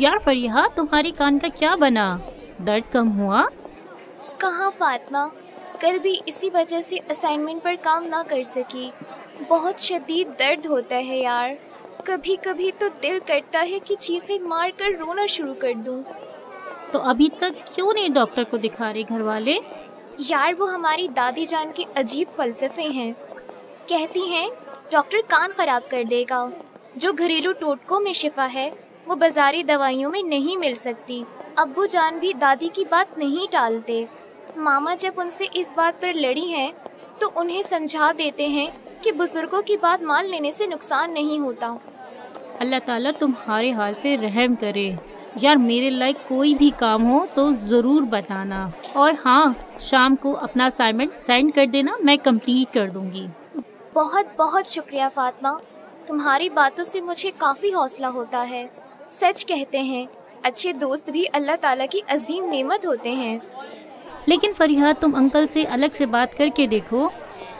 यार फरिया, तुम्हारे कान का क्या बना? दर्द कम हुआ? कहाँ फातिमा, कल भी इसी वजह से असाइनमेंट पर काम ना कर सकी। बहुत शदीद दर्द होता है यार, कभी कभी तो दिल करता है कि चीखें मार कर रोना शुरू कर दूं। तो अभी तक क्यों नहीं डॉक्टर को दिखा रहे घर वाले? यार वो हमारी दादी जान के अजीब फलसफे हैं। कहती हैं डॉक्टर कान खराब कर देगा, जो घरेलू टोटकों में शिफा है वो बाजारी दवाइयों में नहीं मिल सकती। अब्बू जान भी दादी की बात नहीं टालते। मामा जब उनसे इस बात पर लड़ी हैं तो उन्हें समझा देते हैं कि बुजुर्गों की बात मान लेने से नुकसान नहीं होता। अल्लाह ताला तुम्हारे हाल पे रहम करे। यार मेरे लायक कोई भी काम हो तो ज़रूर बताना, और हाँ शाम को अपना असाइनमेंट सेंड कर देना, मैं कंप्लीट कर दूँगी। बहुत बहुत शुक्रिया फातिमा, तुम्हारी बातों से मुझे काफ़ी हौसला होता है। सच कहते हैं अच्छे दोस्त भी अल्लाह ताला की अजीम नेमत होते हैं। लेकिन फरिया तुम अंकल से अलग से बात करके देखो,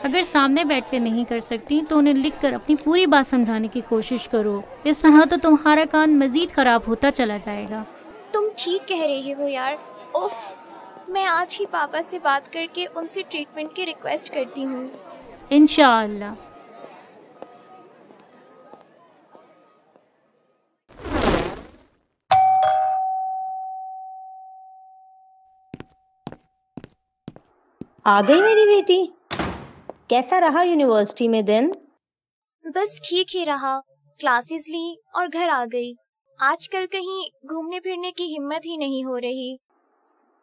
अगर सामने बैठ कर नहीं कर सकती तो उन्हें लिखकर अपनी पूरी बात समझाने की कोशिश करो। इस तरह तो तुम्हारा कान मजीद खराब होता चला जाएगा। तुम ठीक कह रही हो यार। उफ, मैं आज ही पापा से बात करके उनसे ट्रीटमेंट की रिक्वेस्ट करती हूँ, इंशाअल्लाह। आ गई मेरी बेटी। कैसा रहा यूनिवर्सिटी में दिन? बस ठीक ही रहा, क्लासेस ली और घर आ गई। आजकल कहीं घूमने फिरने की हिम्मत ही नहीं हो रही।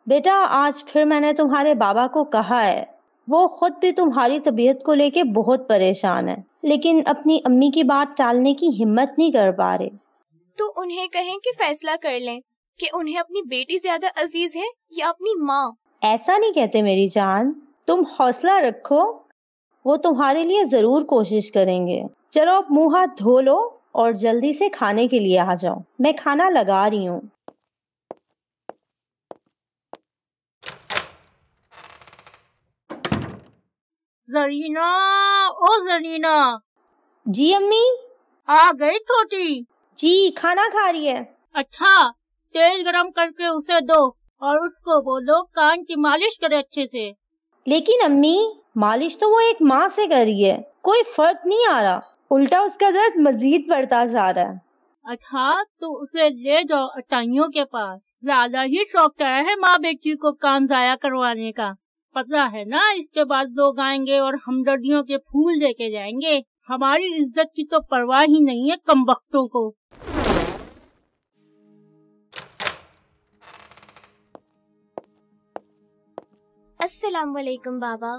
बेटा आज फिर मैंने तुम्हारे बाबा को कहा है, वो खुद भी तुम्हारी तबीयत को लेके बहुत परेशान है, लेकिन अपनी अम्मी की बात टालने की हिम्मत नहीं कर पा रहे। तो उन्हें कहें कि फैसला कर लें कि उन्हें अपनी बेटी ज्यादा अजीज है या अपनी माँ। ऐसा नहीं कहते मेरी जान, तुम हौसला रखो, वो तुम्हारे लिए जरूर कोशिश करेंगे। चलो अब मुँह हाथ धो लो और जल्दी से खाने के लिए आ जाओ, मैं खाना लगा रही हूँ। ज़रीना, ओ ज़रीना। जी अम्मी। आ गई छोटी? जी खाना खा रही है। अच्छा, तेल गरम करके उसे दो और उसको बोलो कान की मालिश करे अच्छे से। लेकिन अम्मी मालिश तो वो एक माँ से कर रही है, कोई फर्क नहीं आ रहा, उल्टा उसका दर्द मजीद बढ़ता जा रहा है। अच्छा तो उसे ले जाओ अटाइयों के पास, ज्यादा ही शौक चढ़ा है माँ बेटी को कान जाया करवाने का। पता है ना इसके बाद लोग आएंगे और हमदर्दियों के फूल लेके जाएंगे, हमारी इज्जत की तो परवाह ही नहीं है कमबख्तों को। अस्सलाम वालेकुम बाबा।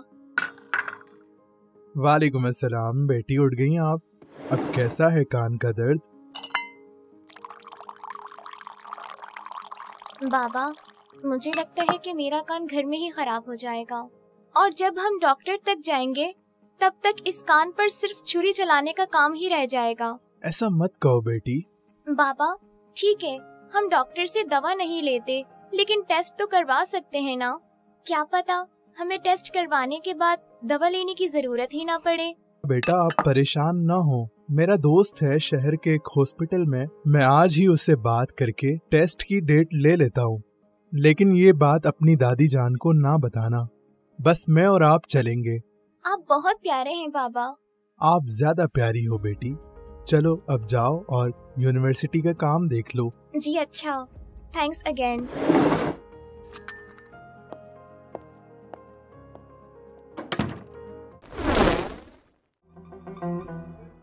वालेकुम अस्सलाम। बेटी उठ गई आप? अब कैसा है कान का दर्द? बाबा मुझे लगता है कि मेरा कान घर में ही खराब हो जाएगा, और जब हम डॉक्टर तक जाएंगे तब तक इस कान पर सिर्फ छुरी चलाने का काम ही रह जाएगा। ऐसा मत कहो बेटी। बाबा ठीक है, हम डॉक्टर से दवा नहीं लेते लेकिन टेस्ट तो करवा सकते हैं ना? क्या पता हमें टेस्ट करवाने के बाद दवा लेने की जरूरत ही ना पड़े। बेटा आप परेशान ना हो, मेरा दोस्त है शहर के एक हॉस्पिटल में, मैं आज ही उससे बात करके टेस्ट की डेट ले लेता हूँ, लेकिन ये बात अपनी दादी जान को ना बताना, बस मैं और आप चलेंगे। आप बहुत प्यारे हैं बाबा। आप ज्यादा प्यारी हो बेटी। चलो अब जाओ और यूनिवर्सिटी का काम देख लो। जी अच्छा, थैंक्स अगेन।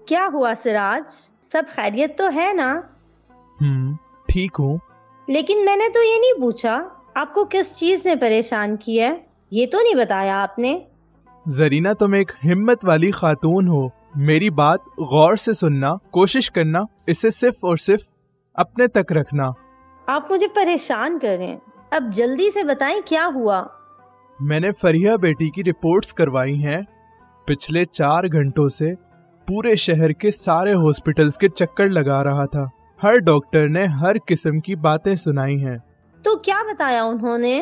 क्या हुआ सिराज, सब खैरियत तो है ना? ठीक हूँ। लेकिन मैंने तो ये नहीं पूछा आपको किस चीज ने परेशान किया है, ये तो नहीं बताया आपने। ज़रीना तुम एक हिम्मत वाली खातून हो, मेरी बात गौर से सुनना, कोशिश करना, इसे सिर्फ और सिर्फ अपने तक रखना। आप मुझे परेशान करें, अब जल्दी से बताएं क्या हुआ। मैंने फरिया बेटी की रिपोर्ट्स करवाई हैं, पिछले 4 घंटों से पूरे शहर के सारे हॉस्पिटल्स के चक्कर लगा रहा था, हर डॉक्टर ने हर किस्म की बातें सुनाई हैं। तो क्या बताया उन्होंने?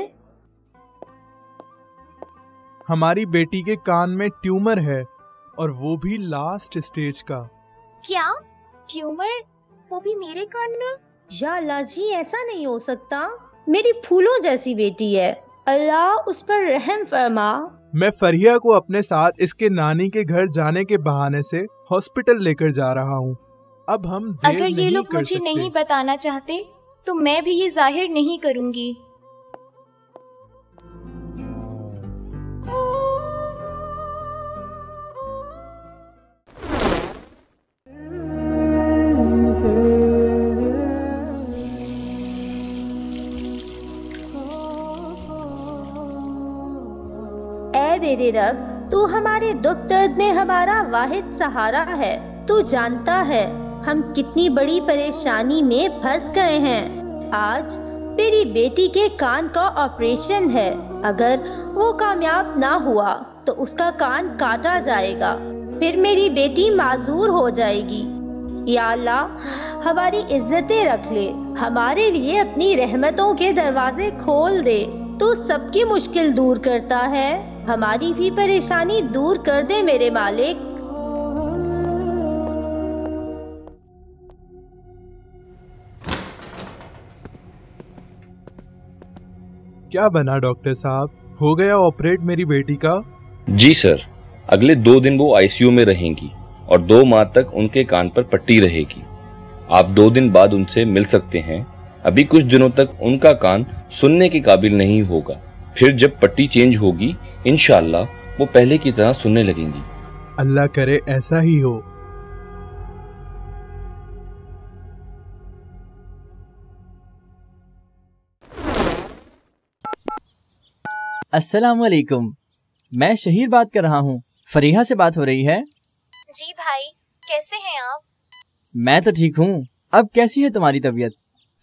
हमारी बेटी के कान में ट्यूमर है और वो भी लास्ट स्टेज का। क्या ट्यूमर, वो भी मेरे कान में? या अल्लाह जी, ऐसा नहीं हो सकता, मेरी फूलों जैसी बेटी है, अल्लाह उस पर रहम फरमा। मैं फरिया को अपने साथ इसके नानी के घर जाने के बहाने से हॉस्पिटल लेकर जा रहा हूँ। अब हम अगर ये लोग मुझे नहीं बताना चाहते तो मैं भी ये जाहिर नहीं करूँगी। मेरे रब, तू हमारे दुख दर्द में हमारा वाहिद सहारा है। तू जानता है हम कितनी बड़ी परेशानी में फंस गए हैं। आज मेरी बेटी के कान का ऑपरेशन है, अगर वो कामयाब ना हुआ तो उसका कान काटा जाएगा, फिर मेरी बेटी माजूर हो जाएगी। या अल्लाह, हमारी इज्जतें रख ले, हमारे लिए अपनी रहमतों के दरवाजे खोल दे। तू सबकी मुश्किल दूर करता है, हमारी भी परेशानी दूर कर दे मेरे मालिक। क्या बना डॉक्टर साहब, हो गया ऑपरेट मेरी बेटी का? जी सर, अगले 2 दिन वो आईसीयू में रहेंगी और 2 माह तक उनके कान पर पट्टी रहेगी। आप 2 दिन बाद उनसे मिल सकते हैं। अभी कुछ दिनों तक उनका कान सुनने के काबिल नहीं होगा, फिर जब पट्टी चेंज होगी इंशाल्लाह वो पहले की तरह सुनने लगेंगी। अल्लाह करे ऐसा ही हो। अस्सलाम वालेकुम, मैं शहीर बात कर रहा हूँ। फरीहा से बात हो रही है? जी भाई, कैसे हैं आप? मैं तो ठीक हूँ। अब कैसी है तुम्हारी तबीयत?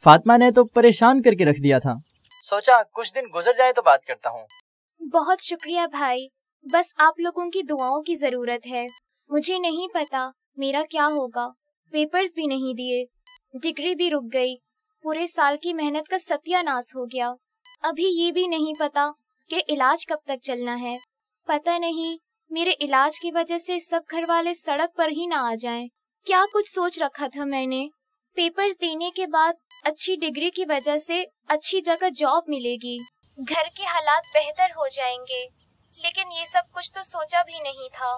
फातिमा ने तो परेशान करके रख दिया था, सोचा कुछ दिन गुजर जाए तो बात करता हूँ। बहुत शुक्रिया भाई, बस आप लोगों की दुआओं की जरूरत है। मुझे नहीं पता मेरा क्या होगा, पेपर्स भी नहीं दिए, डिग्री भी रुक गई, पूरे साल की मेहनत का सत्यानाश हो गया। अभी ये भी नहीं पता कि इलाज कब तक चलना है, पता नहीं मेरे इलाज की वजह से सब घर वाले सड़क पर ही ना आ जाएं। क्या कुछ सोच रखा था मैंने, पेपर्स देने के बाद अच्छी डिग्री की वजह से अच्छी जगह जॉब मिलेगी, घर के हालात बेहतर हो जाएंगे, लेकिन ये सब कुछ तो सोचा भी नहीं था।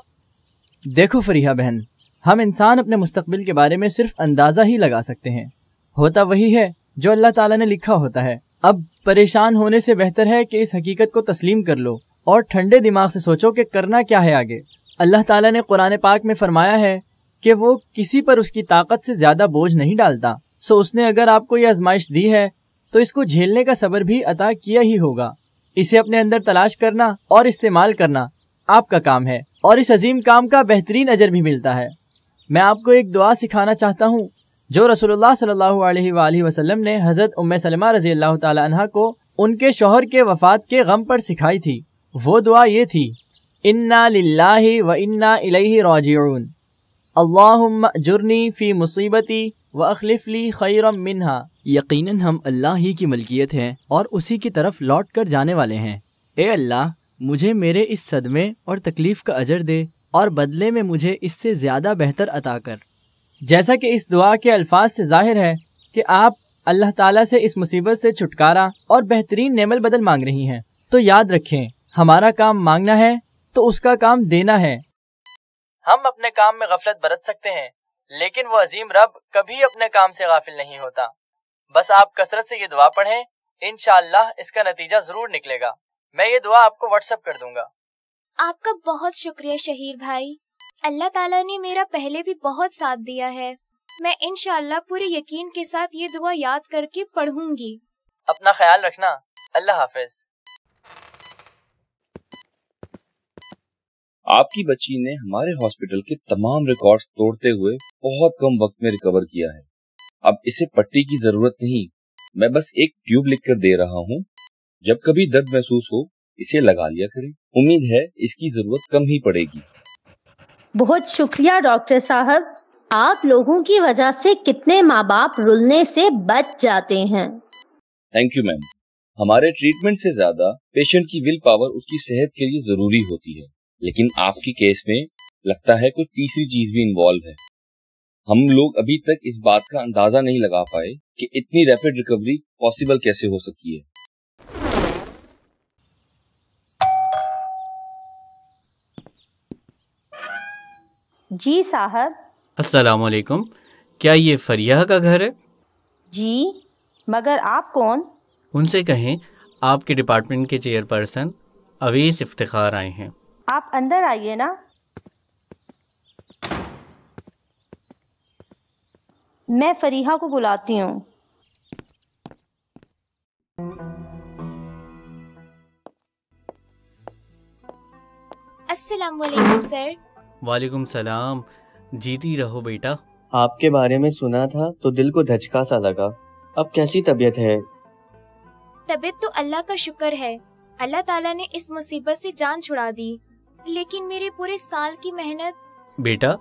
देखो फरीहा बहन, हम इंसान अपने मुस्तकबिल के बारे में सिर्फ अंदाजा ही लगा सकते हैं, होता वही है जो अल्लाह ताला ने लिखा होता है। अब परेशान होने से बेहतर है कि इस हकीकत को तस्लीम कर लो और ठंडे दिमाग से सोचो कि करना क्या है आगे। अल्लाह ताला ने कुरान पाक में फरमाया है कि वो किसी पर उसकी ताकत से ज्यादा बोझ नहीं डालता, सो उसने अगर आपको ये आजमाइश दी है तो इसको झेलने का सब्र भी अता किया ही होगा। इसे अपने अंदर तलाश करना और इस्तेमाल करना आपका काम है, और इस अजीम काम का बेहतरीन अजर भी मिलता है। मैं आपको एक दुआ सिखाना चाहता हूँ जो रसूलुल्लाह सल्लल्लाहु अलैहि वसल्लम ने हज़रत उम्मे सलमा रज़ी अल्लाह ताला अन्हा को उनके शौहर के वफात के गम पर सिखाई थी। वो दुआ ये थी, इन्ना लिल्लाहि व इन्ना इलैहि राजिऊन, अल्लाहुम्मा अजुरनी फी मुसीबती व अखलिफ ली खैरम मिन्हा। यकीनन हम अल्लाह ही की मलकियत है और उसी की तरफ लौट कर जाने वाले हैं। ए अल्लाह, मुझे मेरे इस सदमे और तकलीफ का अजर दे और बदले में मुझे इससे ज़्यादा बेहतर अता कर। जैसा कि इस दुआ के अल्फाज से जाहिर है कि आप अल्लाह ताला से इस मुसीबत से छुटकारा और बेहतरीन नेमल बदल मांग रही हैं, तो याद रखें हमारा काम मांगना है तो उसका काम देना है। हम अपने काम में गफलत बरत सकते हैं, लेकिन वो अजीम रब कभी अपने काम से गाफिल नहीं होता। बस आप कसरत से ये दुआ पढ़ें, इंशाअल्लाह इसका नतीजा जरूर निकलेगा। मैं ये दुआ आपको व्हाट्सएप कर दूंगा। आपका बहुत शुक्रिया शहीर भाई, अल्लाह ताला ने मेरा पहले भी बहुत साथ दिया है। मैं इंशाअल्लाह पूरे यकीन के साथ ये दुआ याद करके पढ़ूंगी। अपना ख्याल रखना, अल्लाह हाफिज। आपकी बच्ची ने हमारे हॉस्पिटल के तमाम रिकॉर्ड तोड़ते हुए बहुत कम वक्त में रिकवर किया है। अब इसे पट्टी की जरूरत नहीं, मैं बस एक ट्यूब लिख कर दे रहा हूँ। जब कभी दर्द महसूस हो इसे लगा लिया करें, उम्मीद है इसकी जरूरत कम ही पड़ेगी। बहुत शुक्रिया डॉक्टर साहब, आप लोगों की वजह से कितने माँ बाप रुलने से बच जाते हैं। थैंक यू मैम, हमारे ट्रीटमेंट से ज्यादा पेशेंट की विल पावर उसकी सेहत के लिए जरूरी होती है, लेकिन आपकी केस में लगता है कोई तीसरी चीज भी इन्वॉल्व है। हम लोग अभी तक इस बात का अंदाजा नहीं लगा पाए कि इतनी रैपिड रिकवरी पॉसिबल कैसे हो सकती है। जी साहब। अस्सलाम वालेकुम, क्या ये फरिया का घर है? जी, मगर आप कौन? उनसे कहें आपके डिपार्टमेंट के चेयरपर्सन अवीस इफ्तिखार आए हैं। आप अंदर आइए ना। मैं फरिया को बुलाती हूँ। अस्सलाम वालेकुम सर। वालेकुम सलाम। जीती रहो बेटा। आपके बारे में सुना था तो दिल को धचका सा लगा। अब कैसी तबीयत है? तबीयत तो अल्लाह का शुक्र है, अल्लाह ताला ने इस मुसीबत से जान छुड़ा दी, लेकिन मेरे पूरे साल की मेहनत। बेटा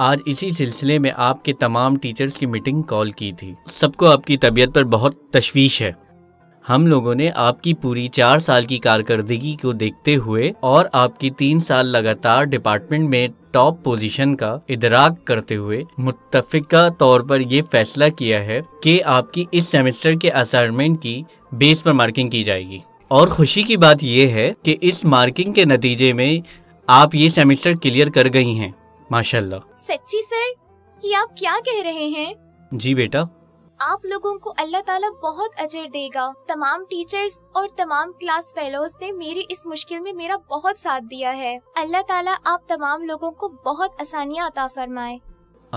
आज इसी सिलसिले में आपके तमाम टीचर्स की मीटिंग कॉल की थी। सबको आपकी तबीयत पर बहुत तशवीश है। हम लोगों ने आपकी पूरी 4 साल की कारकर्दगी को देखते हुए और आपकी 3 साल लगातार डिपार्टमेंट में टॉप पोजीशन का इदराक करते हुए मुत्तफिका तौर पर ये फैसला किया है कि आपकी इस सेमेस्टर के असाइनमेंट की बेस पर मार्किंग की जाएगी। और खुशी की बात यह है कि इस मार्किंग के नतीजे में आप ये सेमेस्टर क्लियर कर गई हैं माशाल्लाह। सच्ची सर, ये आप क्या कह रहे हैं? जी बेटा। आप लोगों को अल्लाह ताला बहुत अजर देगा। तमाम टीचर्स और तमाम क्लास फेलोज ने मेरी इस मुश्किल में मेरा बहुत साथ दिया है। अल्लाह ताला आप तमाम लोगों को बहुत आसानियाँ अता फरमाए।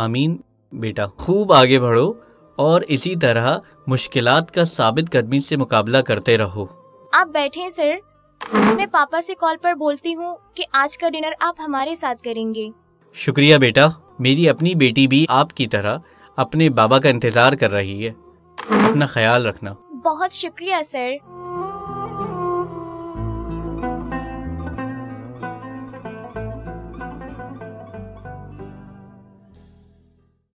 आमीन बेटा। खूब आगे बढ़ो और इसी तरह मुश्किलात का साबित कदमी से मुकाबला करते रहो। आप बैठे सर, मैं पापा से कॉल पर बोलती हूँ कि आज का डिनर आप हमारे साथ करेंगे। शुक्रिया बेटा। मेरी अपनी बेटी भी आपकी तरह अपने बाबा का इंतजार कर रही है। अपना ख्याल रखना। बहुत शुक्रिया सर।